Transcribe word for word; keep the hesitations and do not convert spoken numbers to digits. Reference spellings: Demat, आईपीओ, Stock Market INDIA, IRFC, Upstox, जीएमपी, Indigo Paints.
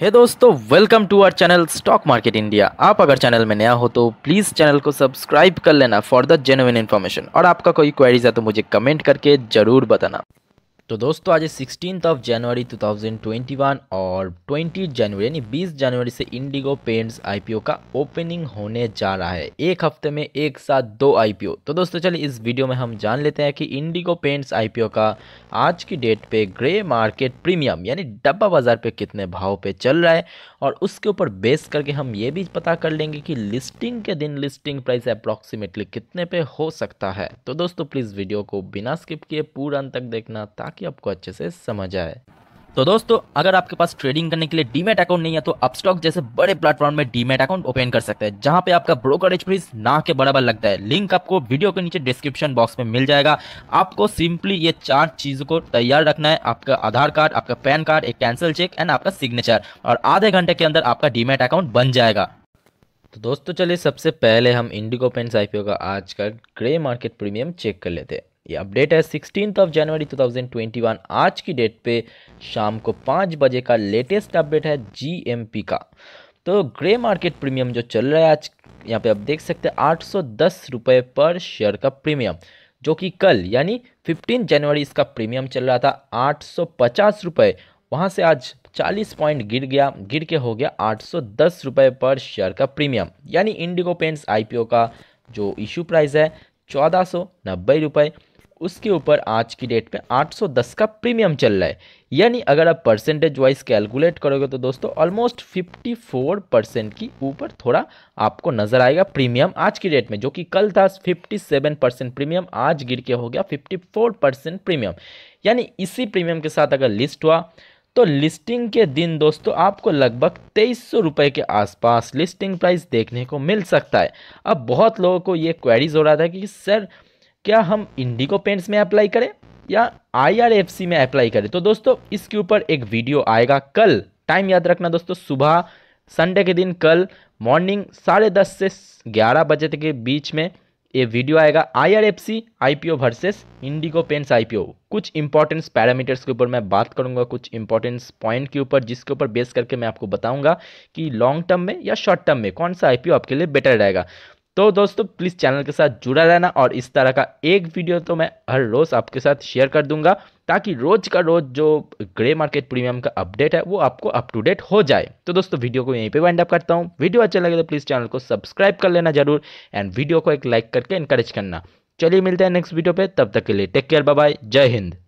हे दोस्तों, welcome to our channel stock market India. आप अगर चैनल में नया हो तो प्लीज़ चैनल को सब्सक्राइब कर लेना फॉर द जेन्युइन इन्फॉर्मेशन। और आपका कोई क्वेरीज है तो मुझे कमेंट करके ज़रूर बताना। तो दोस्तों, आज sixteen of January two thousand twenty one और बीस जनवरी यानी बीस जनवरी से इंडिगो पेंट्स आईपीओ का ओपनिंग होने जा रहा है। एक हफ्ते में एक साथ दो आईपीओ। तो दोस्तों चलिए इस वीडियो में हम जान लेते हैं कि इंडिगो पेंट्स आईपीओ का आज की डेट पे ग्रे मार्केट प्रीमियम यानी डब्बा बाज़ार पे कितने भाव पे चल रहा है, और उसके ऊपर बेस करके हम ये भी पता कर लेंगे कि लिस्टिंग के दिन लिस्टिंग प्राइस अप्रॉक्सीमेटली कितने पे हो सकता है। तो दोस्तों प्लीज़ वीडियो को बिना स्किप किए पूरा अंत तक देखना ताकि कि आपको अच्छे से समझ आए। तो दोस्तों अगर आपके पास ट्रेडिंग करने के लिए डीमेट अकाउंट नहीं है तो अपस्टॉक जैसे बड़े प्लेटफॉर्म में डीमेट अकाउंट ओपन कर सकते हैं, जहां पे आपका ब्रोकरेज फीस ना के बराबर लगता है। लिंक आपको वीडियो के नीचे डिस्क्रिप्शन बॉक्स में मिल जाएगा। आपको सिंपली ये चार चीज़ों को तैयार रखना है, आपका आधार कार्ड, आपका पैन कार्ड, एक कैंसिल चेक एंड आपका सिग्नेचर, और आधे घंटे के अंदर आपका डीमेट अकाउंट बन जाएगा। तो दोस्तों चलिए सबसे पहले हम इंडिगो पेंट्स आईपीओ का आज का ग्रे मार्केट प्रीमियम चेक कर लेते हैं। ये अपडेट है sixteenth of January two thousand twenty one. आज की डेट पे शाम को पाँच बजे का लेटेस्ट अपडेट है जीएमपी का। तो ग्रे मार्केट प्रीमियम जो चल रहा है आज, यहाँ पे आप देख सकते हैं आठ सौ दस रुपये पर शेयर का प्रीमियम, जो कि कल यानी फिफ्टीन जनवरी इसका प्रीमियम चल रहा था आठ सौ पचास रुपये। वहाँ से आज चालीस पॉइंट गिर गया, गिर के हो गया आठ सौ दस रुपये पर शेयर का प्रीमियम। यानी इंडिगो पेंट्स आईपीओ का जो इशू प्राइस है चौदह सौ नब्बे रुपये, उसके ऊपर आज की डेट पे आठ सौ दस का प्रीमियम चल रहा है। यानी अगर आप परसेंटेज वाइज कैलकुलेट करोगे तो दोस्तों ऑलमोस्ट चौवन परसेंट की ऊपर थोड़ा आपको नज़र आएगा प्रीमियम आज की डेट में, जो कि कल था सत्तावन परसेंट प्रीमियम, आज गिर के हो गया चौवन परसेंट प्रीमियम। यानी इसी प्रीमियम के साथ अगर लिस्ट हुआ तो लिस्टिंग के दिन दोस्तों आपको लगभग तेईस सौ रुपये के आसपास लिस्टिंग प्राइस देखने को मिल सकता है। अब बहुत लोगों को ये क्वेरीज हो रहा था कि सर क्या हम इंडिगो पेंट्स में अप्लाई करें या आईआरएफसी में अप्लाई करें। तो दोस्तों इसके ऊपर एक वीडियो आएगा कल। टाइम याद रखना दोस्तों, सुबह संडे के दिन कल मॉर्निंग साढ़े दस से ग्यारह बजे के बीच में ये वीडियो आएगा। IRFC आईपीओ versus Indigo Paints आईपीओ, कुछ इंपॉर्टेंस पैरामीटर्स के ऊपर मैं बात करूंगा, कुछ इंपॉर्टेंस पॉइंट के ऊपर, जिसके ऊपर बेस करके मैं आपको बताऊंगा कि लॉन्ग टर्म में या शॉर्ट टर्म में कौन सा आईपीओ आपके लिए बेटर रहेगा। तो दोस्तों प्लीज़ चैनल के साथ जुड़ा रहना, और इस तरह का एक वीडियो तो मैं हर रोज़ आपके साथ शेयर कर दूंगा ताकि रोज़ का रोज़ जो ग्रे मार्केट प्रीमियम का अपडेट है वो आपको अप टू डेट हो जाए। तो दोस्तों वीडियो को यहीं पे वाइंड अप करता हूँ। वीडियो अच्छा लगे तो प्लीज़ चैनल को सब्सक्राइब कर लेना जरूर, एंड वीडियो को एक लाइक करके इनकरेज करना। चलिए मिलते हैं नेक्स्ट वीडियो पर, तब तक के लिए टेक केयर, बाय बाय, जय हिंद।